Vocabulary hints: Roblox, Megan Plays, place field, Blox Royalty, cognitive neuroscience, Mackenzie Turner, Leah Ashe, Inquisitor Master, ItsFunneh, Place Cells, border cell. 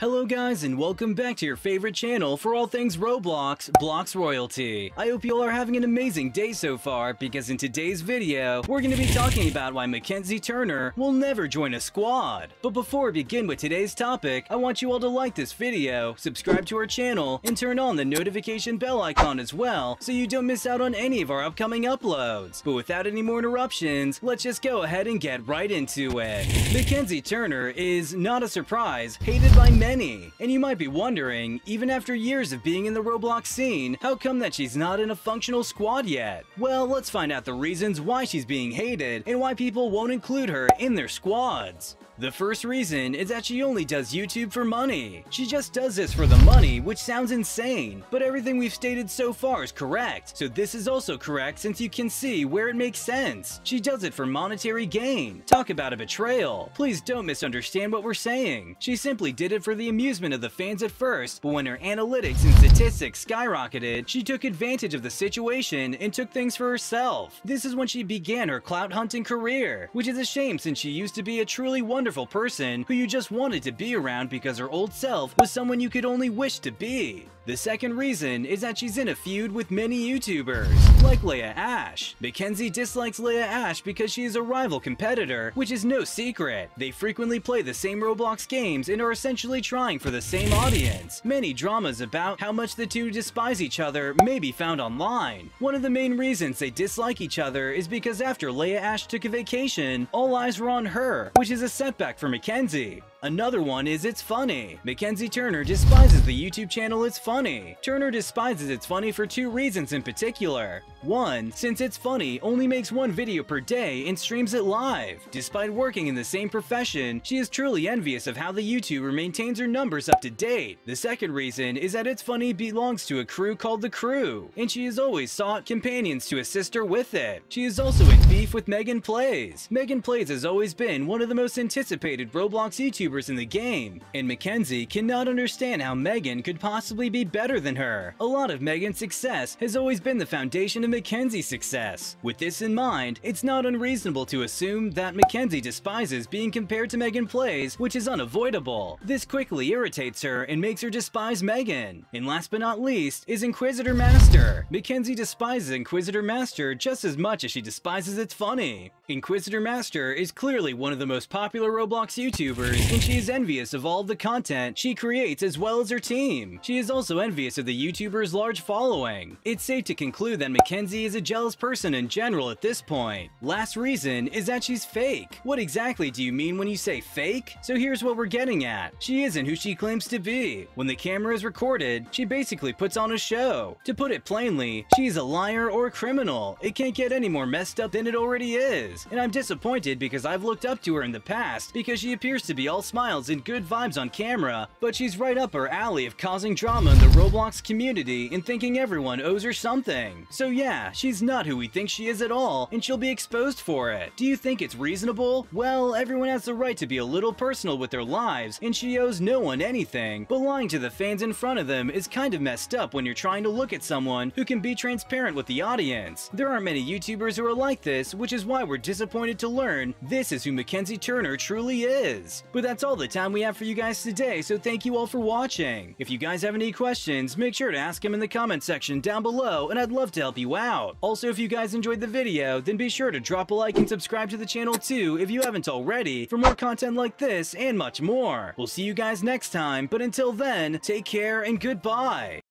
Hello guys and welcome back to your favorite channel for all things Roblox, Blox Royalty. I hope you all are having an amazing day so far, because in today's video, we're going to be talking about why Mackenzie Turner will never join a squad. But before we begin with today's topic, I want you all to like this video, subscribe to our channel, and turn on the notification bell icon as well, so you don't miss out on any of our upcoming uploads. But without any more interruptions, let's just go ahead and get right into it. Mackenzie Turner is, not a surprise, hated by many. And you might be wondering, even after years of being in the Roblox scene, how come that she's not in a functional squad yet? Well, let's find out the reasons why she's being hated and why people won't include her in their squads. The first reason is that she only does YouTube for money. She just does this for the money, which sounds insane, but everything we've stated so far is correct, so this is also correct since you can see where it makes sense. She does it for monetary gain. Talk about a betrayal. Please don't misunderstand what we're saying. She simply did it for the amusement of the fans at first, but when her analytics and statistics skyrocketed, she took advantage of the situation and took things for herself. This is when she began her clout hunting career, which is a shame since she used to be a truly wonderful person who you just wanted to be around because her old self was someone you could only wish to be. The second reason is that she's in a feud with many YouTubers, like Leah Ashe. Mackenzie dislikes Leah Ashe because she is a rival competitor, which is no secret. They frequently play the same Roblox games and are essentially trying for the same audience. Many dramas about how much the two despise each other may be found online. One of the main reasons they dislike each other is because after Leah Ashe took a vacation, all eyes were on her, which is a setback for Mackenzie. Another one is ItsFunneh. Mackenzie Turner despises the YouTube channel ItsFunneh. Turner despises ItsFunneh for two reasons in particular. One, since ItsFunneh only makes one video per day and streams it live. Despite working in the same profession, she is truly envious of how the YouTuber maintains her numbers up to date. The second reason is that ItsFunneh belongs to a crew called The Crew, and she has always sought companions to assist her with it. She is also in beef with Megan Plays. Megan Plays has always been one of the most anticipated Roblox YouTubers in the game, and Mackenzie cannot understand how Megan could possibly be better than her. A lot of Megan's success has always been the foundation of Mackenzie's success. With this in mind, it's not unreasonable to assume that Mackenzie despises being compared to Megan Plays, which is unavoidable. This quickly irritates her and makes her despise Megan. And last but not least is Inquisitor Master. Mackenzie despises Inquisitor Master just as much as she despises ItsFunneh. Inquisitor Master is clearly one of the most popular Roblox YouTubers, and she is envious of all the content she creates as well as her team. She is also envious of the YouTuber's large following. It's safe to conclude that Mackenzie is a jealous person in general at this point. Last reason is that she's fake. What exactly do you mean when you say fake? So here's what we're getting at. She isn't who she claims to be. When the camera is recorded, she basically puts on a show. To put it plainly, she's a liar or a criminal. It can't get any more messed up than it already is. And I'm disappointed because I've looked up to her in the past because she appears to be all smiles and good vibes on camera, but she's right up her alley of causing drama in the Roblox community and thinking everyone owes her something. So yeah, she's not who we think she is at all, and she'll be exposed for it. Do you think it's reasonable? Well, everyone has the right to be a little personal with their lives, and she owes no one anything, but lying to the fans in front of them is kind of messed up when you're trying to look at someone who can be transparent with the audience. There aren't many YouTubers who are like this, which is why we're disappointed to learn this is who Mackenzie Turner truly is. But that's all the time we have for you guys today, so thank you all for watching. If you guys have any questions, make sure to ask them in the comment section down below, and I'd love to help you out. Also, if you guys enjoyed the video, then be sure to drop a like and subscribe to the channel too if you haven't already for more content like this and much more. We'll see you guys next time, but until then, take care and goodbye.